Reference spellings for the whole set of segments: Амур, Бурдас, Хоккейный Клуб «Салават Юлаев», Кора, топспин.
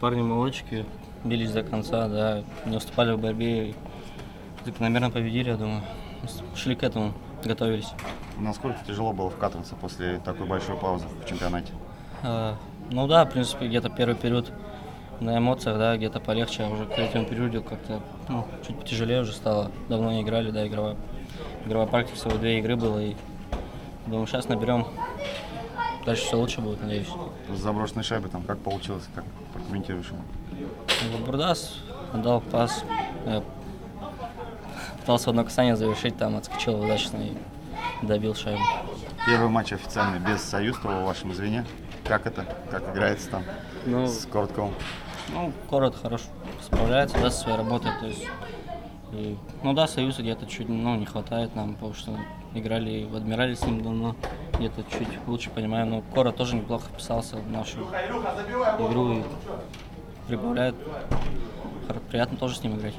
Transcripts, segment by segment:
Парни-молодчики бились до конца, да, не уступали в борьбе и закономерно победили, я думаю. Шли к этому, готовились. Насколько тяжело было вкатываться после такой большой паузы в чемпионате? Ну да, в принципе, где-то первый период на эмоциях, да, где-то полегче, а уже к третьему периоду как-то чуть потяжелее уже стало. Давно не играли, да, игровая практика, всего 2 игры было, и думаю, сейчас наберем. Дальше все лучше будет, надеюсь. Заброшенной шайбы там как получилось, как прокомментируешь его? Бурдас отдал пас, пытался одно касание завершить, там отскочил удачно и добил шайбу. Первый матч официальный без Союзного в вашем звене. Как это? Как играется там с Кортком? Ну, Кора хорошо справляется, да, со своей работой. То есть, и, ну да, Союза где-то чуть не хватает нам, потому что играли в Адмирале с ним давно. Где-то чуть лучше понимаю, но Кора тоже неплохо вписался в нашу игру и прибавляет. Приятно тоже с ним играть.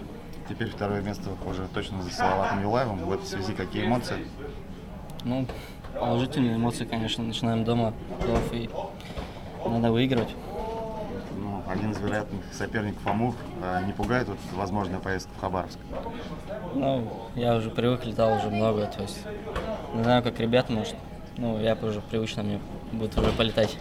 Теперь 2-е место уже точно за Салаватом Юлаевым. В этой связи какие эмоции? Ну, положительные эмоции, конечно. Начинаем дома, и надо выигрывать. Ну, один из вероятных соперников Амур. Не пугает возможная поездка в Хабаровск? Ну, я уже привык, летал уже много, то есть не знаю, как ребята, может. Я уже привычно, мне будет уже полетать.